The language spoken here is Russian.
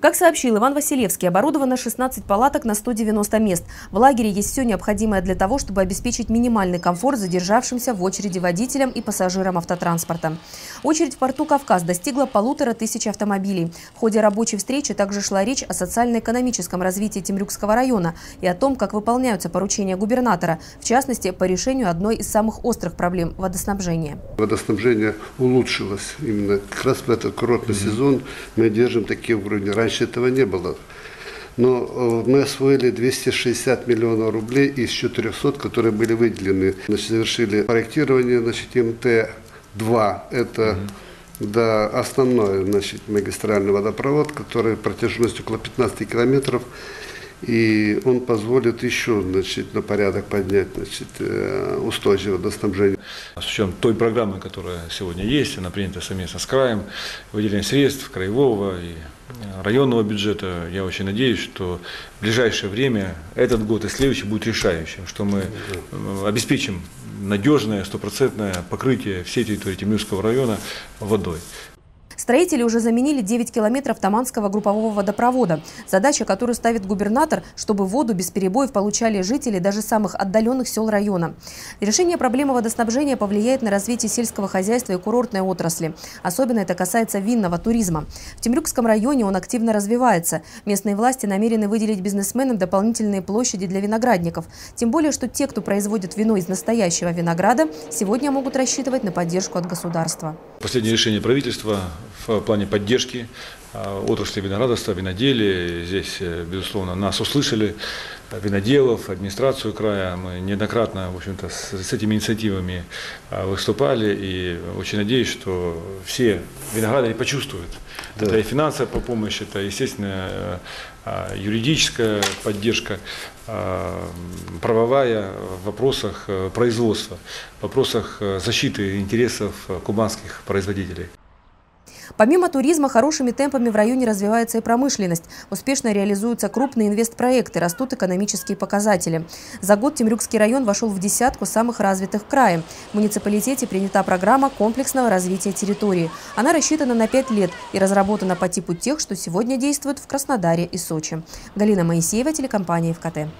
Как сообщил Иван Василевский, оборудовано 16 палаток на 190 мест. В лагере есть все необходимое для того, чтобы обеспечить минимальный комфорт задержавшимся в очереди водителям и пассажирам автотранспорта. Очередь в порту Кавказ достигла 1500 автомобилей. В ходе рабочей встречи также шла речь о социально-экономическом развитии Темрюкского района и о том, как выполняются поручения губернатора, в частности, по решению одной из самых острых проблем – водоснабжения. Водоснабжение улучшилось именно как раз в этот курортный сезон. Мы держим такие уровни. Раньше этого не было. Но мы освоили 260 миллионов рублей из 400, которые были выделены. Значит, завершили проектирование, значит, МТ-2. Это основной, значит, магистральный водопровод, который протяженностью около 15 километров. И он позволит еще, значит, на порядок поднять, значит, устойчивое водоснабжение. С учетом той программы, которая сегодня есть, она принята совместно с краем, выделение средств краевого и районного бюджета, я очень надеюсь, что в ближайшее время, этот год и следующий, будет решающим, что мы обеспечим надежное, стопроцентное покрытие всей территории Темрюкского района водой. Строители уже заменили 9 километров Таманского группового водопровода. Задача, которую ставит губернатор, чтобы воду без перебоев получали жители даже самых отдаленных сел района. Решение проблемы водоснабжения повлияет на развитие сельского хозяйства и курортной отрасли. Особенно это касается винного туризма. В Темрюкском районе он активно развивается. Местные власти намерены выделить бизнесменам дополнительные площади для виноградников. Тем более, что те, кто производит вино из настоящего винограда, сегодня могут рассчитывать на поддержку от государства. Последнее решение правительства в плане поддержки отрасли виноградарства, виноделия. Здесь, безусловно, нас услышали, виноделов, администрацию края. Мы неоднократно, в общем-то, с этими инициативами выступали. И очень надеюсь, что все виноградари почувствуют. Да. Это и финансовая помощь, это, естественно, юридическая поддержка, правовая в вопросах производства, в вопросах защиты интересов кубанских производителей. Помимо туризма, хорошими темпами в районе развивается и промышленность. Успешно реализуются крупные инвестпроекты, растут экономические показатели. За год Темрюкский район вошел в десятку самых развитых в крае. В муниципалитете принята программа комплексного развития территории. Она рассчитана на 5 лет и разработана по типу тех, что сегодня действуют в Краснодаре и Сочи. Галина Моисеева, телекомпания «Эфкате».